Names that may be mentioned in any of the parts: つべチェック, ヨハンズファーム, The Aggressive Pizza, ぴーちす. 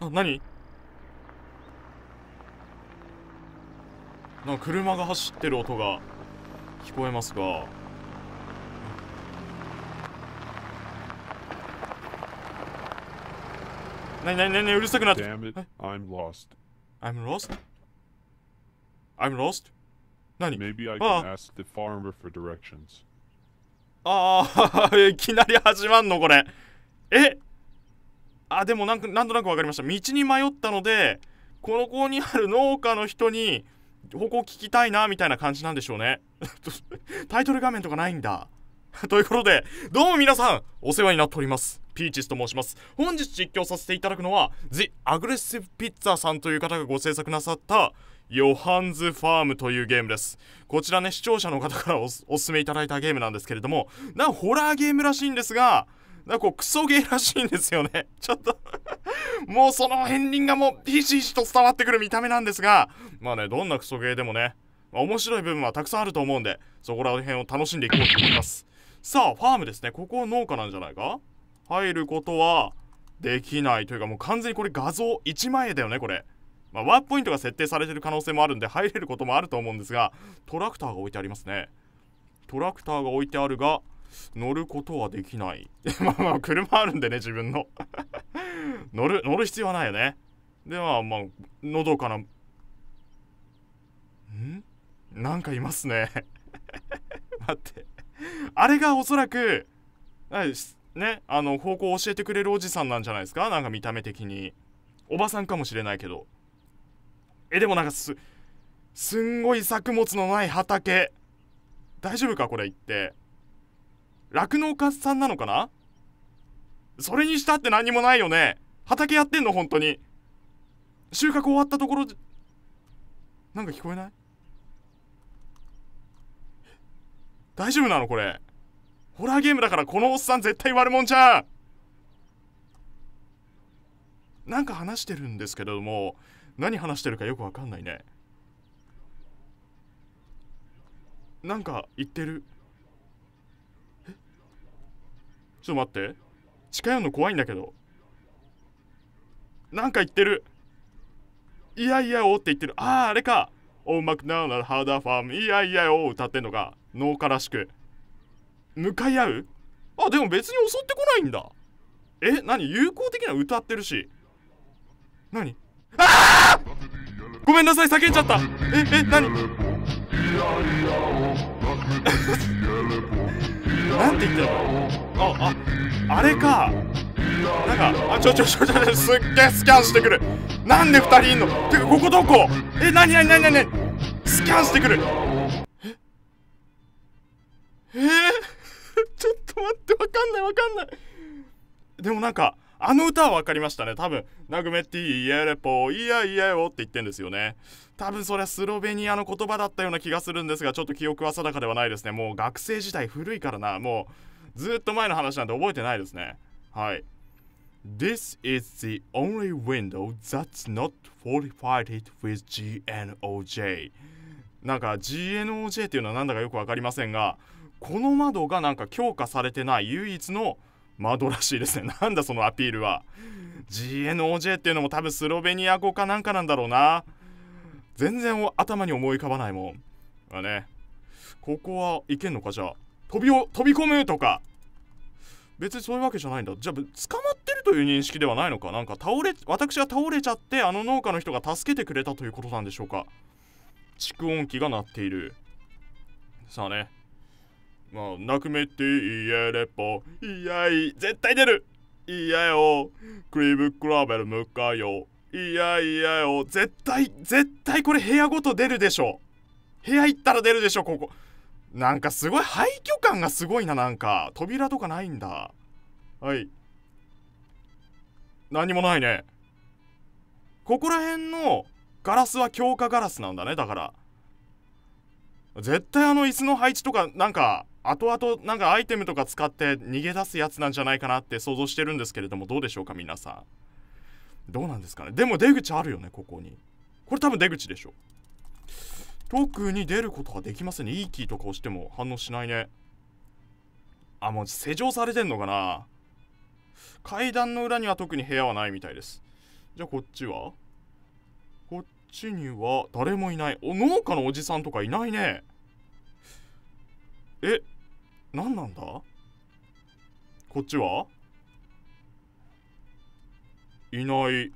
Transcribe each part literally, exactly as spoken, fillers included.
あ、何？なんか車が走ってる音が聞こえますが、なになになに、うるさくなって。I'm lost. I'm lost? I'm lost? 何？ Maybe I can ask the farmer for directions. ああ、いきなり始まんのこれ。え？あ、でもなんかなんとなくわかりました。道に迷ったので、この子にある農家の人に方向聞きたいなみたいな感じなんでしょうね。タイトル画面とかないんだ。ということで、どうも皆さんお世話になっております、ピーチスと申します。本日実況させていただくのは The Aggressive Pizza さんという方がご制作なさったヨハンズファームというゲームです。こちらね、視聴者の方から お, お勧めいただいたゲームなんですけれども、なんかホラーゲームらしいんですが、なんかクソゲーらしいんですよね。ちょっともうその片鱗がもうひしひしと伝わってくる見た目なんですが、まあね、どんなクソゲーでもね、まあ、面白い部分はたくさんあると思うんで、そこら辺を楽しんでいこうと思います。さあ、ファームですね。ここは農家なんじゃないか。入ることはできないというか、もう完全にこれ画像いちまんえんだよねこれ。まあ、ワープポイントが設定されてる可能性もあるんで入れることもあると思うんですが、トラクターが置いてありますね。トラクターが置いてあるが乗ることはできない。まあまあ車あるんでね、自分の乗る乗る必要はないよね。ではまあのどかな。ん？なんかいますね。待って、あれがおそらくね、あの方向を教えてくれるおじさんなんじゃないですか。なんか見た目的におばさんかもしれないけど。え、でもなんかすすんごい作物のない畑。大丈夫かこれ言って。酪農家さんなのかな？それにしたって何もないよね。畑やってんの本当に。収穫終わったところでなんか聞こえない？大丈夫なのこれ。ホラーゲームだからこのおっさん絶対悪者じゃん。なんか話してるんですけれども、何話してるかよくわかんないね。なんか言ってる。ちょっと待って、近寄るの怖いんだけど。なんか言ってる。いやいやおって言ってる。ああ、あれか。おうまくなるならハーダーファーム。いやいやお歌ってんのか。農家らしく向かい合う。あ、でも別に襲ってこないんだ。え、何、友好的な歌ってるし。何、ああごめんなさい、叫んじゃった。ええ、何なんて言ってるの。あ、あ、あれか。なんか、あ、ちょちょちょちょ、すっげえスキャンしてくる。なんでふたりいんの。てか、ここどこ。え、なになになになに。スキャンしてくる。ええー、ちょっと待って、わかんないわかんない。でもなんか、あの歌はわかりましたね。多分、ナグメティイエレポ、イヤイヤオって言ってんですよね。多分それはスロベニアの言葉だったような気がするんですが、ちょっと記憶は定かではないですね。もう学生時代古いからな、もう。ずっと前の話なんて覚えてないですね。はい。This is the only window that's not fortified with ジーエヌオージェイ。なんか ジーエヌオージェイ っていうのはなんだかよくわかりませんが、この窓がなんか強化されてない唯一の窓らしいですね。なんだそのアピールは。ジーエヌオージェイ っていうのも多分スロベニア語かなんかなんだろうな。全然頭に思い浮かばないもん。まあね。ここはいけんのかじゃあ。飛びを飛び込むとか別にそういうわけじゃないんだ。じゃあ捕まってるという認識ではないのか。なんか倒れ私が倒れちゃってあの農家の人が助けてくれたということなんでしょうか。蓄音機が鳴っている。さあね、まあなくめていやれっぽいやい絶対出るいやよクリブクラベル向かよいやいやよ絶対絶対これ部屋ごと出るでしょ。部屋行ったら出るでしょ。ここなんかすごい廃墟感がすごいな。なんか扉とかないんだ。はい、何もないね。ここら辺のガラスは強化ガラスなんだね。だから絶対あの椅子の配置とかなんか後々なんかアイテムとか使って逃げ出すやつなんじゃないかなって想像してるんですけれども、どうでしょうか皆さん。どうなんですかね。でも出口あるよねここに。これ多分出口でしょ。特に出ることができませんね。いいキーとか押しても反応しないね。あ、もう施錠されてんのかな。階段の裏には特に部屋はないみたいです。じゃあこっちはこっちには誰もいない。お、農家のおじさんとかいないね。え、何なんだこっちは。いない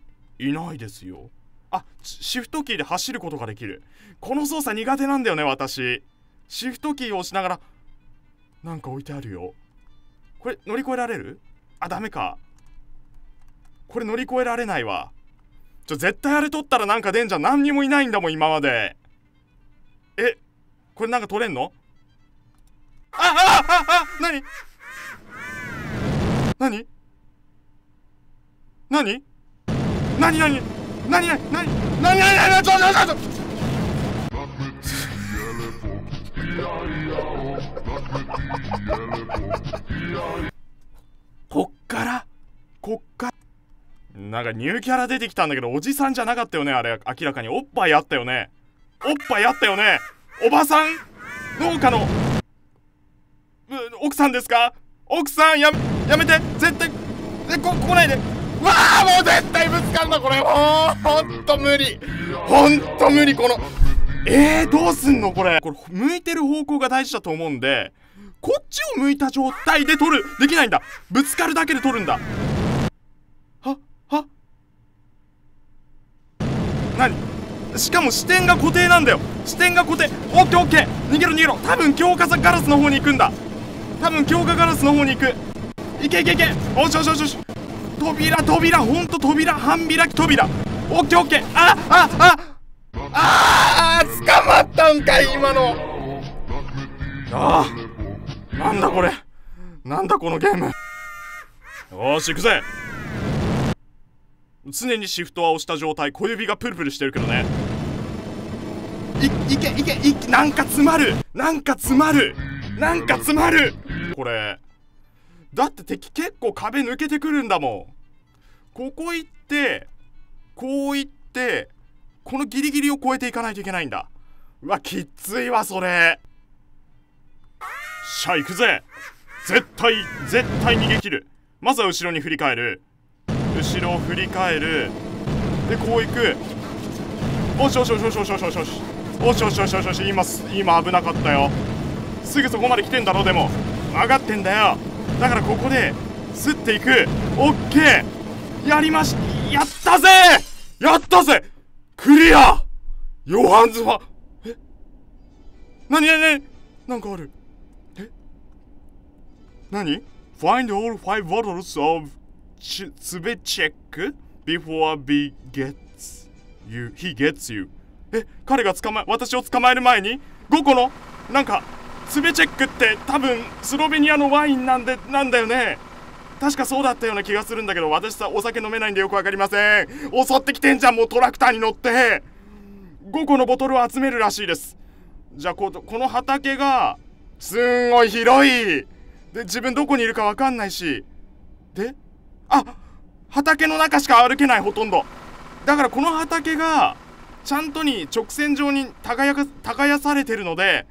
いないですよ。あ、シフトキーで走ることができる。この操作苦手なんだよね私。シフトキーを押しながらなんか置いてあるよ。これ乗り越えられる？あ、ダメか。これ乗り越えられないわ。ちょ、絶対あれ取ったらなんか出んじゃん。何にもいないんだもん今まで。え、これなんか取れんの？あああああ、何？何？何？何何？何何？何何何？ちょちょちょちょ。こっからこっからなんかニューキャラ出てきたんだけど、おじさんじゃなかったよねあれ。明らかにおっぱいあったよね。おっぱいあったよね。おばさん、農家の奥さんですか？奥さん、ややめて、絶対こ来ないで。うわあ、もう絶対ぶつかんなこれ。ほんと無理、ほんと無理この。えー、どうすんのこれ。これ向いてる方向が大事だと思うんで、こっちを向いた状態で取る。できないんだ。ぶつかるだけで取るんだ。はは何？しかも視点が固定なんだよ。視点が固定。オッケーオッケー。逃げろ逃げろ。多分強化ガラスの方に行くんだ。多分強化ガラスの方に行く。いけいけいけ。おしおしおしおし。扉扉、ほんと扉、半開き扉。オッケーオッケー。あああああ、捕まったんかい今の。ああ、なんだこれ、なんだこのゲーム。よーし行くぜ。常にシフトは押した状態。小指がプルプルしてるけどね。いいけいけいけ。なんか詰まる、なんか詰まる、なんか詰まるこれ。だって敵結構壁抜けてくるんだもん。ここ行ってこう行ってこのギリギリを越えていかないといけないんだ。うわ、きっついわそれ。しゃあ行くぜ。絶対絶対逃げ切る。まずは後ろに振り返る。後ろを振り返る。でこう行く。おしおしおしおしおしおしおしおしおしおしおしおしおし。今今危なかったよ。すぐそこまで来てんだろ。でも上がってんだよ。だからここで吸っていく。オッケー、やりましやったぜやったぜ。クリア。ヨハンズはえ、なになになに、なんかある。え、なに。 Find all five bottles of つべチェック before he gets you, he gets you。 え、彼が捕まえ、私を捕まえる前にごこのなんかつべチェックって多分スロベニアのワインなんでなんだよね。確かそうだったような気がするんだけど、私さお酒飲めないんでよくわかりません。襲ってきてんじゃんもうトラクターに乗って。ごこのボトルを集めるらしいです。じゃあ こ, この畑がすんごい広いで、自分どこにいるかわかんないしで、あ、畑の中しか歩けないほとんどだから、この畑がちゃんとに直線上に耕か耕されてるので、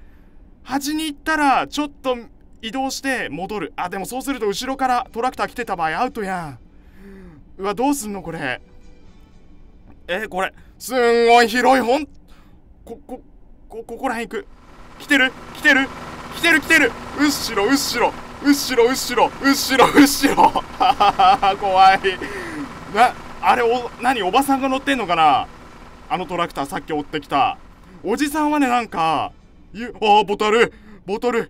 端に行ったらちょっと移動して戻る。あ、でもそうすると後ろからトラクター来てた場合アウトやん。うわ、どうすんのこれ。えー、これすんごい広い。ほんこここここらへん行く。来てる来てる来てる来てる。後ろ後ろ後ろ後ろ後ろ後ろ怖いな。あれお、何、おばさんが乗ってんのかなあのトラクター。さっき追ってきたおじさんはね、なんかゆ、ああボトルボトル、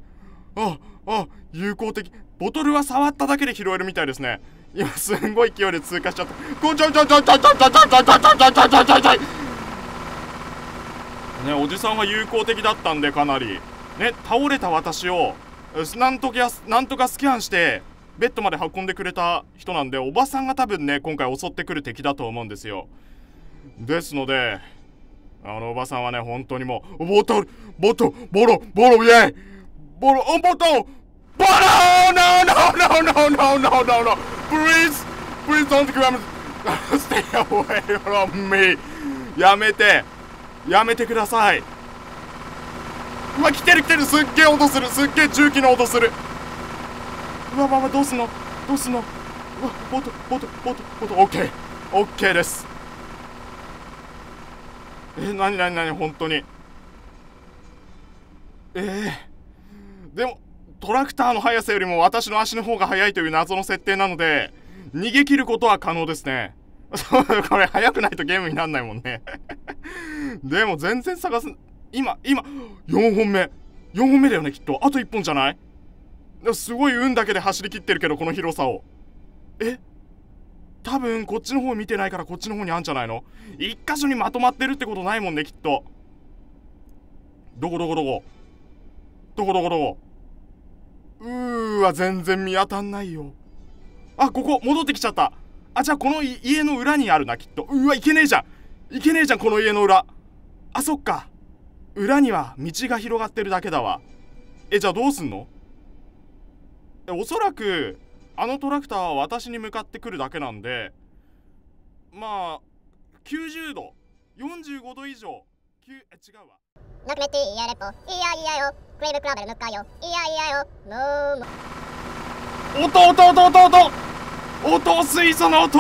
あああ、有効的。ボトルは触っただけで拾えるみたいですね。今すんごい勢いで通過しちゃった。こちょちょちょちょちょちょちょちょちょちょちょちょちょちょちょね、おじさんは有効的だったんでかなりね。倒れた私をなんとかなんとかスキャンしてベッドまで運んでくれた人なんで、おばさんが多分ね今回襲ってくる敵だと思うんですよ。ですのであのおばさんはね本当にもうボトルボトルボロボロイエイボロ、オンボトンボロー、ノーノーノーノーノーノーノー Please Please don't come Stay away from me。 やめてやめてください。うわ、来てる来てる。すっげえ音する。すっげえ重機の音する。うわわわ、どうすんのどうすんの。うわ、ボトボトボトボト、オッケー OK です。え、なになになに、本当にえー、でもトラクターの速さよりも私の足の方が速いという謎の設定なので逃げ切ることは可能ですね。これ速くないとゲームになんないもんね。でも全然探す、今今よんほんめよんほんめだよねきっと。あといっぽんじゃない？すごい運だけで走り切ってるけど、この広さを。え、多分こっちの方見てないからこっちの方にあんじゃないの。一箇所にまとまってるってことないもんねきっと。どこどこどこどこどこどこ、うーわ全然見当たんないよ。あ、ここ戻ってきちゃった。あ、じゃあこの家の裏にあるなきっと。うわ、いけねえじゃんいけねえじゃんこの家の裏。あ、そっか、裏には道が広がってるだけだわ。え、じゃあどうすんの？おそらくあのトラクターは私に向かってくるだけなんで、まあきゅうじゅうどよんじゅうごど以上、きゅうえ違うわ。なくめていやれぽいやいやよ、クレーブクラブル向かよいやいやよ、もうも音音音音音音、水素の音。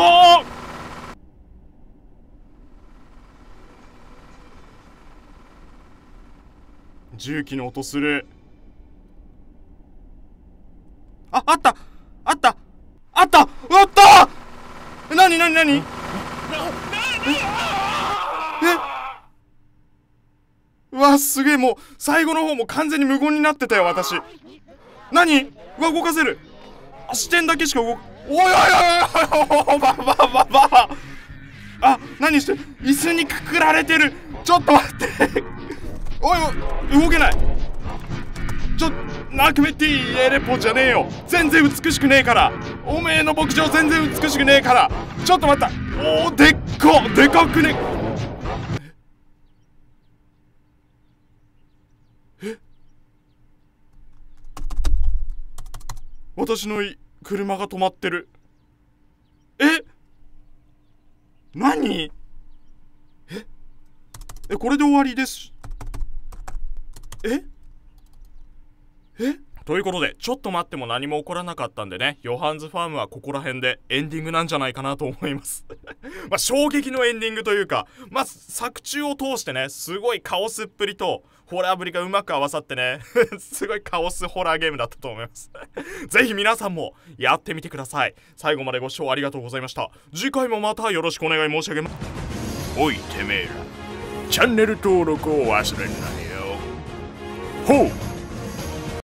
重機の音する。あ、あったあったあったあったなになになに、え、うわ、すげえ、もう最後の方も完全に無言になってたよ私。なに、うわ、動かせる、視点だけしか動く。おいおいおいおいおい、ばばばば、あ、何して、椅子にくくられてる。ちょっと待って。おいおい、動けない。ちょっとナクメティエレポじゃねえよ、全然美しくねえから。おめえの牧場全然美しくねえから。ちょっと待った、おお、でっこでかくねえ。え、私の車が止まってる。え、何、ええ、これで終わりです。ええということで、ちょっと待っても何も起こらなかったんでね、ヨハンズファームはここら辺でエンディングなんじゃないかなと思います。まあ衝撃のエンディングというか、まあ作中を通してね、すごいカオスっぷりとホラーぶりがうまく合わさってね、すごいカオスホラーゲームだったと思います。ぜひ皆さんもやってみてください。最後までご視聴ありがとうございました。次回もまたよろしくお願い申し上げます。おいてめえら、チャンネル登録を忘れないよ。ほう。